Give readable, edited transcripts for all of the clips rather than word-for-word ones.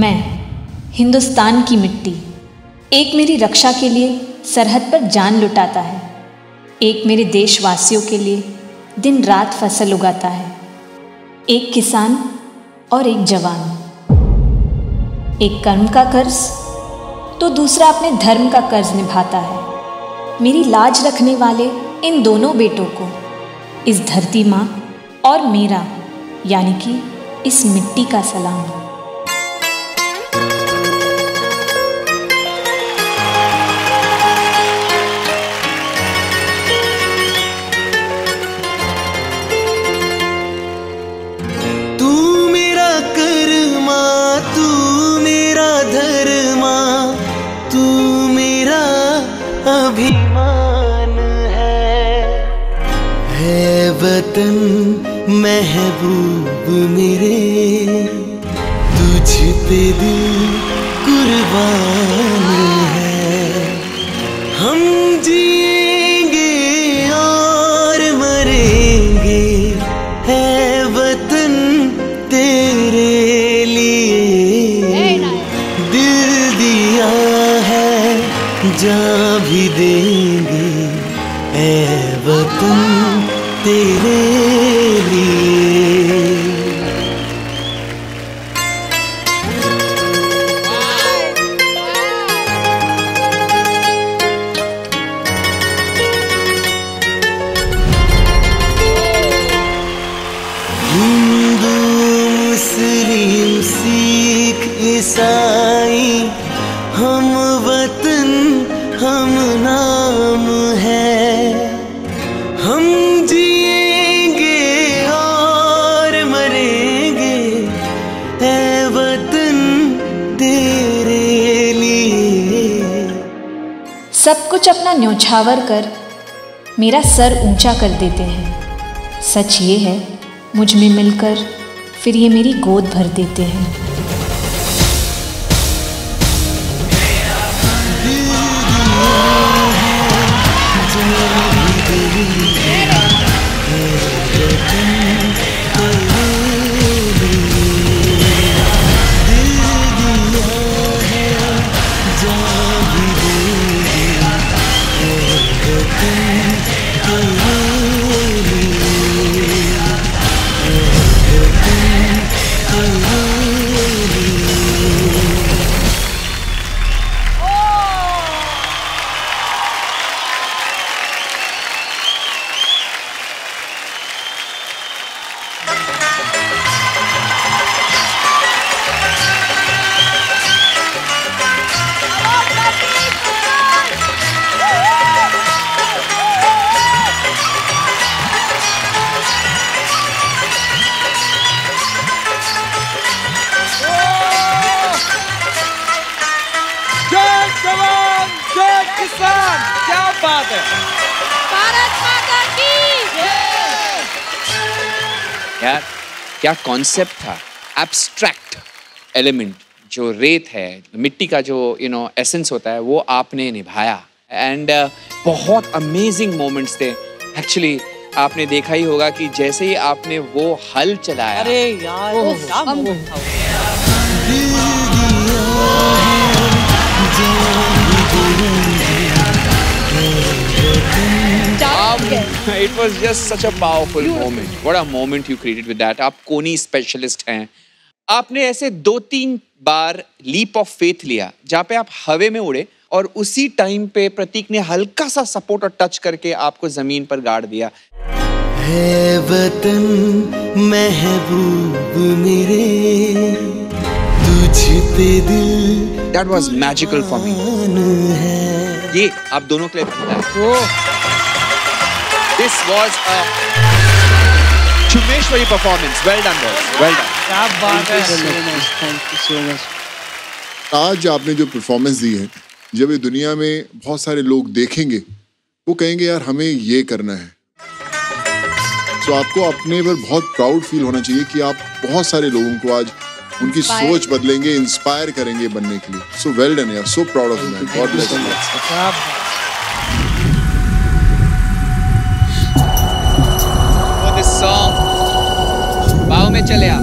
मैं हिंदुस्तान की मिट्टी। एक मेरी रक्षा के लिए सरहद पर जान लुटाता है, एक मेरे देशवासियों के लिए दिन रात फसल उगाता है। एक किसान और एक जवान, एक कर्म का कर्ज तो दूसरा अपने धर्म का कर्ज निभाता है। मेरी लाज रखने वाले इन दोनों बेटों को इस धरती माँ और मेरा यानी कि इस मिट्टी का सलाम। वतन महबूब मेरे, तुझ पे दिल कुर्बान है। हम जिएंगे और मरेंगे है वतन तेरे लिए। दिल दिया है जान भी देंगे है वतन तेरे लिए। हिंदू मुस्लिम सिख ईसाई हम वतन हम नाम है। हम सब कुछ अपना न्योछावर कर मेरा सर ऊंचा कर देते हैं। सच ये है मुझ में मिलकर फिर ये मेरी गोद भर देते हैं। क्या बात है, भारत माता की जय। यार क्या कॉन्सेप्ट था, एब्स्ट्रैक्ट एलिमेंट जो रेत है, मिट्टी का जो एसेंस होता है, वो आपने निभाया। एंड बहुत अमेजिंग मोमेंट्स थे। एक्चुअली आपने देखा ही होगा कि जैसे ही आपने वो हल चलाया, अरे यार it was just such a powerful moment. What a moment you created with that. आप कोनी स्पेशलिस्ट हैं। आपने ऐसे 2-3 बार लीप ऑफ फेथ लिया जहाँ पे आप हवे में उड़े और उसी टाइम पे प्रतीक ने हल्का सा सपोर्ट और टच करके आपको जमीन पर गाड़ दिया। है वतन महबूब मेरे, तुझ पे दिल। That was magical for me. ये आप दोनों के लिए This was a Chumeshwari performance. Well done, boys. Well done. क्या बात है। Thank you so much. आज आपने जो परफॉर्मेंस दी है, जब ये दुनिया में बहुत सारे लोग देखेंगे, वो कहेंगे यार हमें ये करना है। तो आपको अपने पर बहुत प्राउड फील होना चाहिए कि आप बहुत सारे लोगों को आज उनकी सोच बदलेंगे, इंस्पायर करेंगे बनने के लिए। So well done, यार. So proud of you. God bless you. Song भाव में चले आप।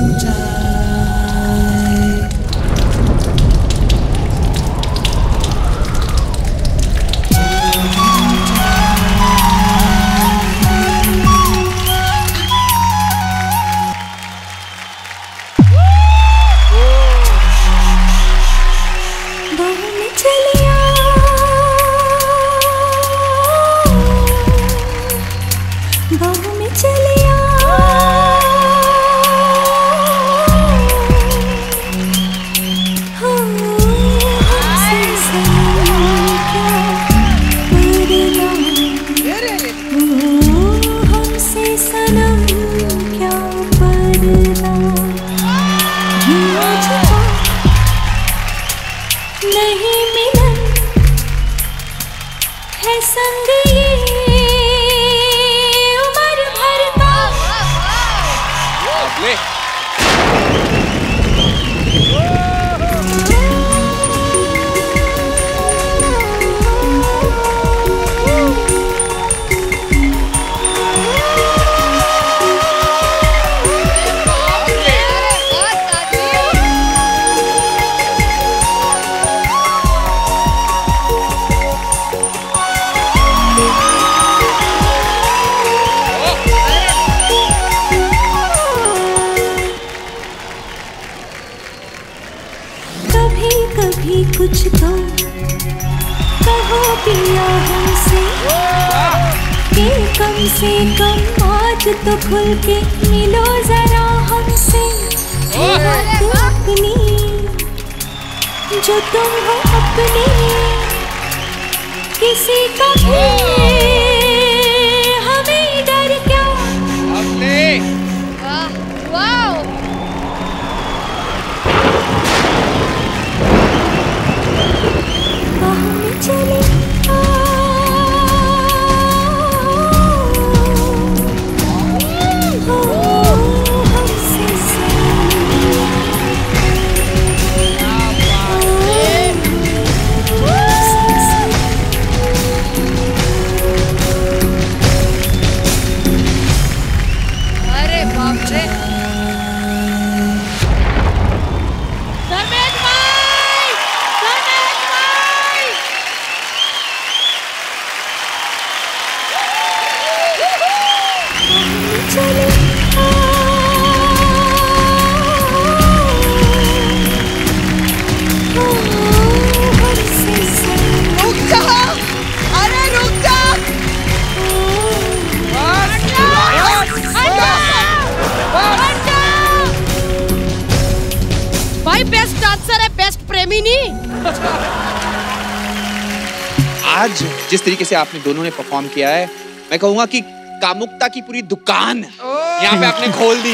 जिस तरीके से आपने दोनों ने परफॉर्म किया है, मैं कहूँगा कि कामुकता की पूरी दुकान यहाँ पे आपने खोल दी।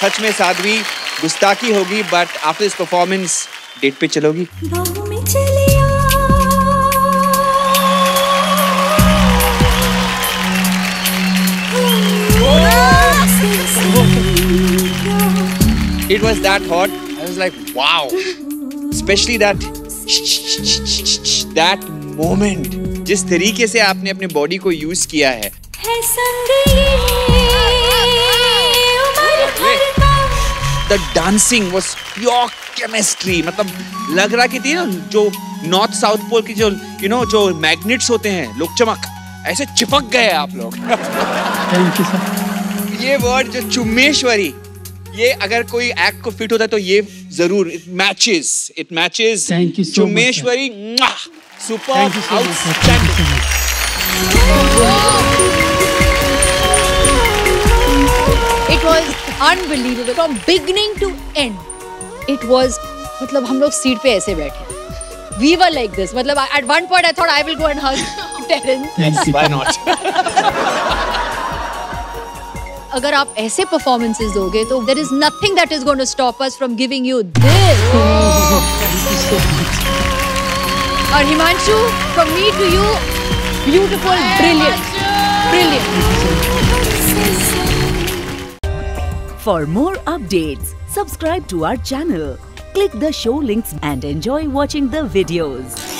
सच में साध्वी, गुस्ताखी होगी but after this performance date पे चलोगी? It was that hot. I was like, wow. Especially that moment. जिस तरीके से आपने अपने बॉडी को यूज किया है, the dancing was pure chemistry. मतलब लग रहा कि थी ना जो नॉर्थ साउथ पोल की जो जो मैग्नेट्स होते हैं, लोग चमक ऐसे चिपक गए आप लोग। Thank you sir. ये वर्ड जो चुम्मेश्वरी, ये अगर कोई एक्ट को फिट होता है तो ये जरूर इट मैचेस चुम्मेश्वरी। Super, outstanding. It was unbelievable from beginning to end. It was मतलब हम लोग सीट पे ऐसे बैठे। We were like this. मतलब at one point I thought I will go and hug Terence. Why not? अगर आप ऐसे performances दोगे तो there is nothing that is going to stop us from giving you this. और Himanshu, from me to you, beautiful, brilliant. For more updates, subscribe to our channel, click the show links and enjoy watching the videos.